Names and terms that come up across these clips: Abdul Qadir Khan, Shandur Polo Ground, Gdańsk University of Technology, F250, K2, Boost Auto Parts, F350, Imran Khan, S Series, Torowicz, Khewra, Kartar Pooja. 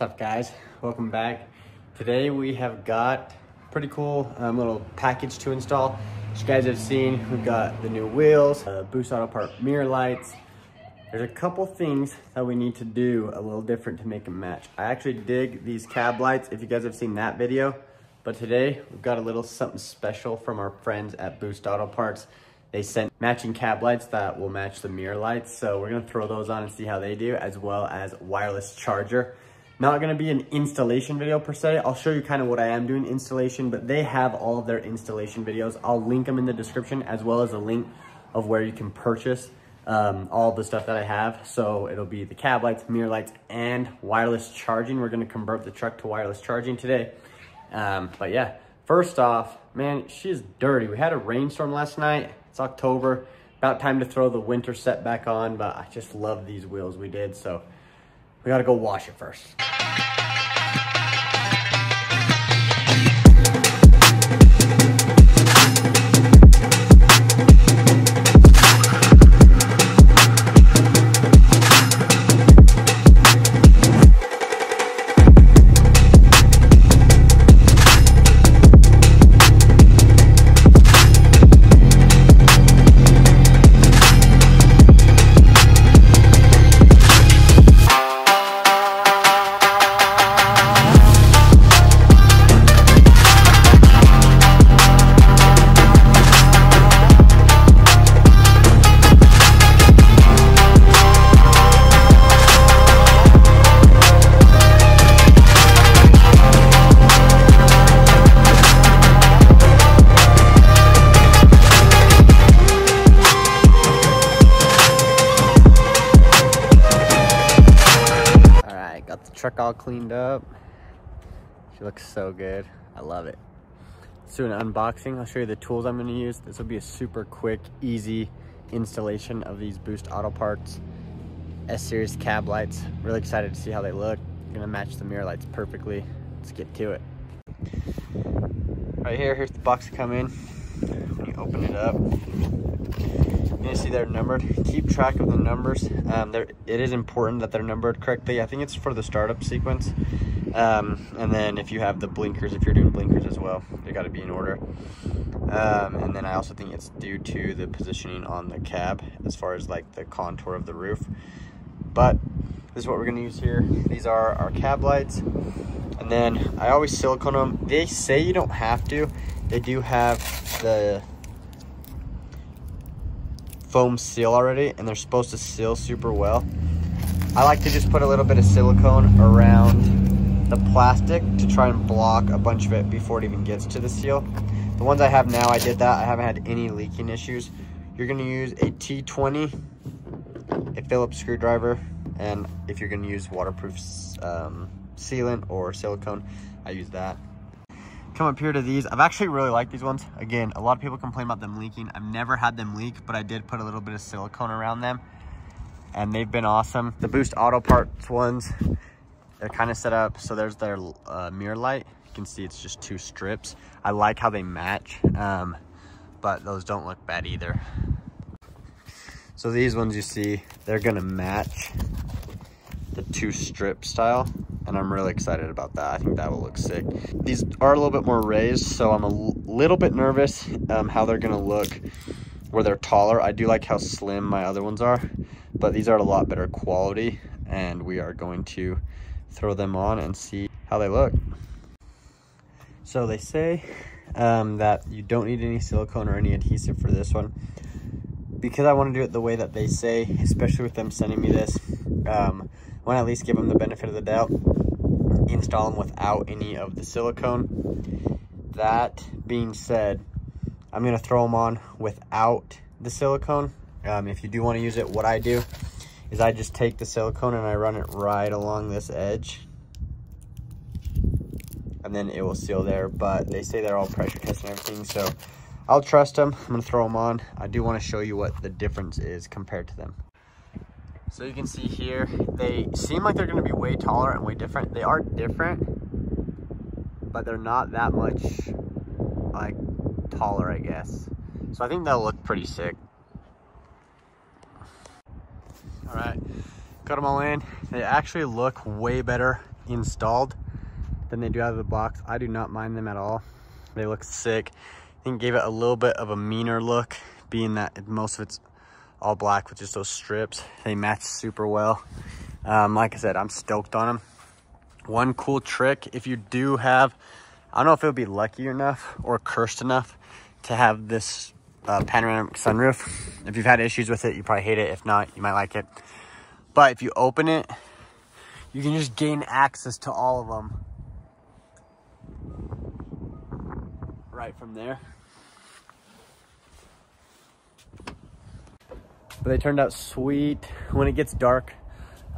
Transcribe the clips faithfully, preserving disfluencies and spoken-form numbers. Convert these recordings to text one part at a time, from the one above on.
What's up, guys? Welcome back. Today we have got pretty cool um, little package to install. As you guys have seen, we've got the new wheels, uh, Boost Auto Part mirror lights. There's a couple things that we need to do a little different to make them match. I actually dig these cab lights, if you guys have seen that video, but today we've got a little something special from our friends at Boost Auto Parts. They sent matching cab lights that will match the mirror lights, so we're gonna throw those on and see how they do, as well as wireless charger. Not gonna be an installation video per se. I'll show you kind of what I am doing installation, but they have all of their installation videos. I'll link them in the description, as well as a link of where you can purchase um, all the stuff that I have. So it'll be the cab lights, mirror lights, and wireless charging. We're gonna convert the truck to wireless charging today. Um, but yeah, first off, man, she's dirty. We had a rainstorm last night. It's October, about time to throw the winter set back on, but I just love these wheels we did, so we gotta go wash it first. Truck all cleaned up. She looks so good. I love it. Let's do an unboxing. I'll show you the tools I'm going to use. This will be a super quick, easy installation of these Boost Auto Parts S-Series cab lights. Really excited to see how they look. I'm going to match the mirror lights perfectly. Let's get to it. Right here, here's the box to come in. When you open it up, you see they're numbered. Keep track of the numbers. Um, there, it is important that they're numbered correctly. I think it's for the startup sequence. Um, and then if you have the blinkers, if you're doing blinkers as well, they gotta be in order. Um, and then I also think it's due to the positioning on the cab as far as like the contour of the roof. But this is what we're gonna use here. These are our cab lights. And then I always silicone them. They say you don't have to. They do have the foam seal already, and they're supposed to seal super well. I like to just put a little bit of silicone around the plastic to try and block a bunch of it before it even gets to the seal. The ones I have now, I did that. I haven't had any leaking issues. You're going to use a T twenty, a Phillips screwdriver, and if you're going to use waterproof um, sealant or silicone, I use that. Come up here to these. I've actually really liked these ones. Again, a lot of people complain about them leaking. I've never had them leak, but I did put a little bit of silicone around them, and they've been awesome. The Boost Auto Parts ones, they're kind of set up. So there's their uh, mirror light. You can see it's just two strips. I like how they match, um, but those don't look bad either. So these ones you see, they're gonna match the two strip style. And I'm really excited about that. I think that will look sick. These are a little bit more raised, so I'm a little bit nervous um, how they're gonna look where they're taller. I do like how slim my other ones are, but these are a lot better quality, and we are going to throw them on and see how they look. So they say um, that you don't need any silicone or any adhesive for this one. Because I want to do it the way that they say, especially with them sending me this, um, I want to at least give them the benefit of the doubt. Install them without any of the silicone. That being said, I'm going to throw them on without the silicone. Um, if you do want to use it, what I do is I just take the silicone and I run it right along this edge, and then it will seal there. But they say they're all pressure tested and everything, so I'll trust them. I'm going to throw them on. I do want to show you what the difference is compared to them. So you can see here, they seem like they're going to be way taller and way different. They are different, but they're not that much like taller, I guess. So I think that'll look pretty sick. All right, got them all in. They actually look way better installed than they do out of the box. I do not mind them at all. They look sick. I think it gave it a little bit of a meaner look, being that most of it's all black with just those strips. They match super well. Um, like I said, I'm stoked on them. One cool trick, if you do have, I don't know if it'll be lucky enough or cursed enough to have this uh, panoramic sunroof. If you've had issues with it, you probably hate it. If not, you might like it. But if you open it, you can just gain access to all of them right from there. But they turned out sweet. When it gets dark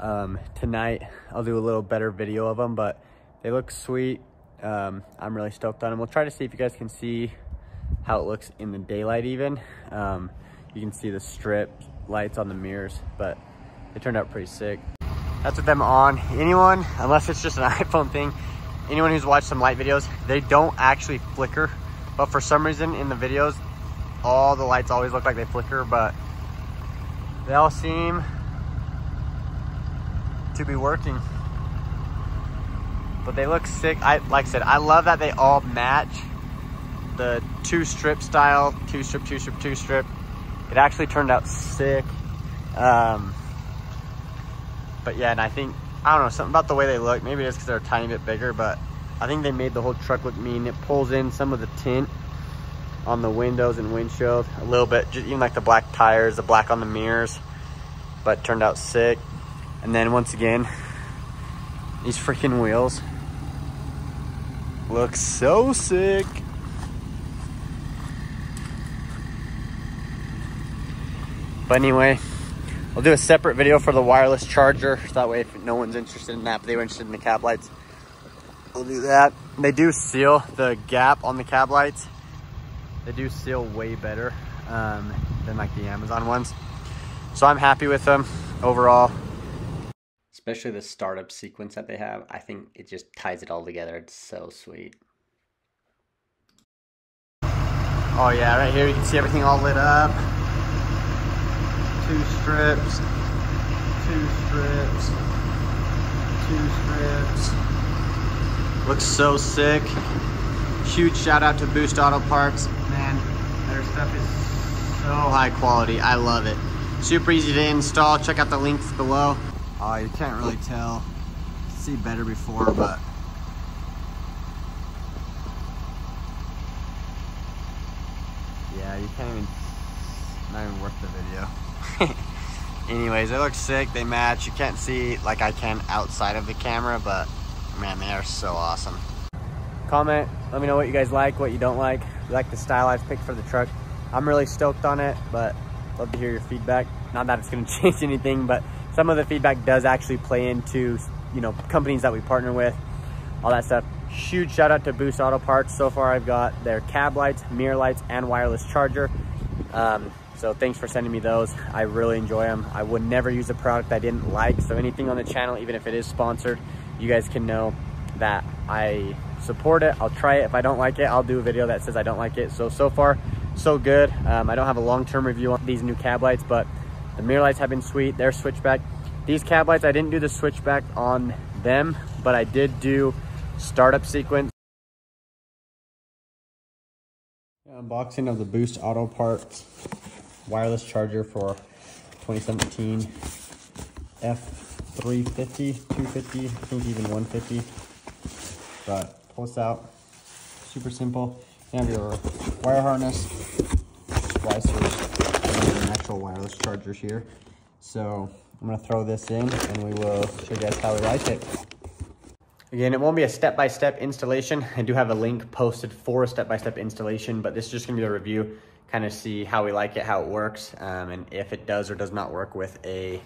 um, tonight, I'll do a little better video of them, but they look sweet. Um, I'm really stoked on them. We'll try to see if you guys can see how it looks in the daylight even. Um, you can see the strip lights on the mirrors, but they turned out pretty sick. That's with them on. Anyone, unless it's just an iPhone thing, anyone who's watched some light videos, they don't actually flicker, but for some reason in the videos, all the lights always look like they flicker, but they all seem to be working. But they look sick. I like I said, I love that they all match the two strip style, two strip, two strip, two strip. It actually turned out sick. Um, but yeah, and I think, I don't know, something about the way they look, maybe it's because they're a tiny bit bigger, but I think they made the whole truck look mean. It pulls in some of the tint on the windows and windshield a little bit, just even like the black tires, the black on the mirrors, but turned out sick. And then once again, these freaking wheels look so sick. But anyway, I'll do a separate video for the wireless charger. That way, if no one's interested in that, but they were interested in the cab lights, we'll do that. They do seal the gap on the cab lights. They do seal way better um, than like the Amazon ones. So I'm happy with them overall. Especially the startup sequence that they have. I think it just ties it all together. It's so sweet. Oh yeah, right here you can see everything all lit up. Two strips, two strips, two strips. Looks so sick. Huge shout out to Boost Auto Parts. Man, their stuff is so high quality. I love it. Super easy to install. Check out the links below. Oh, you can't really tell. See better before, but yeah, you can't even, not even worth the video. Anyways, they look sick, they match. You can't see like I can outside of the camera, but man, they are so awesome. Comment, let me know what you guys like, what you don't like. If you like the style I've picked for the truck, I'm really stoked on it, but love to hear your feedback. Not that it's gonna change anything, but some of the feedback does actually play into, you know, companies that we partner with, all that stuff. Huge shout out to Boost Auto Parts. So far I've got their cab lights, mirror lights, and wireless charger. Um, so thanks for sending me those. I really enjoy them. I would never use a product I didn't like. So anything on the channel, even if it is sponsored, you guys can know that I support it. I'll try it. If I don't like it, I'll do a video that says I don't like it. So, so far, so good. Um, I don't have a long-term review on these new cab lights, but the mirror lights have been sweet. They're switchback. These cab lights, I didn't do the switchback on them, but I did do startup sequence. Unboxing of the Boost Auto Parts wireless charger for twenty seventeen F three fifty, two fifty, I think even one fifty. But pull this out. Super simple. You have your wire harness, risers, actual wireless chargers here. So I'm gonna throw this in and we will show you guys how we like it. Again, it won't be a step-by-step installation. I do have a link posted for a step-by-step installation, but this is just gonna be a review, kind of see how we like it, how it works, um, and if it does or does not work with a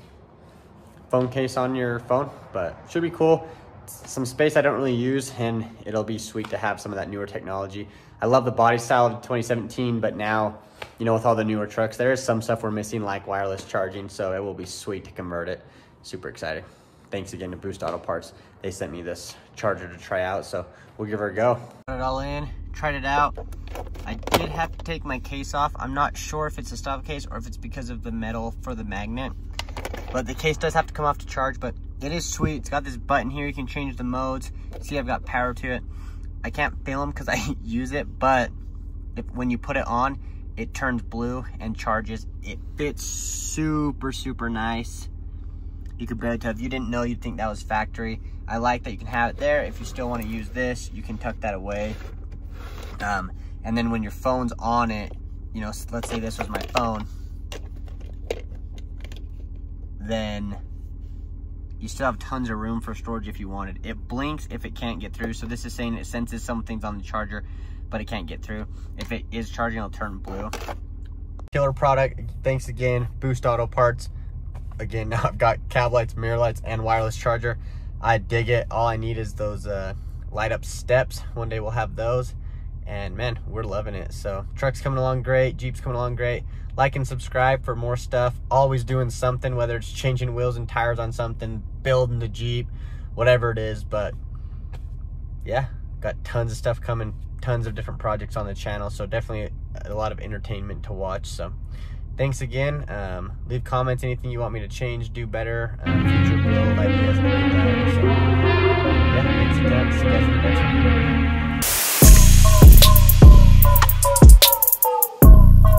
phone case on your phone, but should be cool. It's some space I don't really use, and it'll be sweet to have some of that newer technology. I love the body style of twenty seventeen, but now, you know, with all the newer trucks, there is some stuff we're missing, like wireless charging, so it will be sweet to convert it. Super excited. Thanks again to Boost Auto Parts. They sent me this charger to try out, so we'll give her a go. Put it all in, tried it out. I did have to take my case off. I'm not sure if it's a stop case or if it's because of the metal for the magnet, but the case does have to come off to charge, but It is sweet. It's got this button here. You can change the modes. See, I've got power to it. I can't film because I use it, but if, when you put it on, it turns blue and charges. It fits super, super nice. You could barely tell. If you didn't know, you'd think that was factory. I like that you can have it there. If you still want to use this, you can tuck that away. Um, and then when your phone's on it, you know, let's say this was my phone, then you still have tons of room for storage if you wanted. It blinks if it can't get through. So this is saying it senses something's on the charger, but it can't get through. If it is charging, it'll turn blue. Killer product. Thanks again, Boost Auto Parts. Again, now I've got cab lights, mirror lights, and wireless charger. I dig it. All I need is those uh, light up steps. One day we'll have those. And man, we're loving it. So truck's coming along great. Jeep's coming along great. Like and subscribe for more stuff. Always doing something, whether it's changing wheels and tires on something, building the Jeep, whatever it is. But yeah, got tons of stuff coming, tons of different projects on the channel. So definitely a lot of entertainment to watch. So thanks again. Um, leave comments, anything you want me to change, do better, um, future build ideas, and everything. So yeah, thanks again.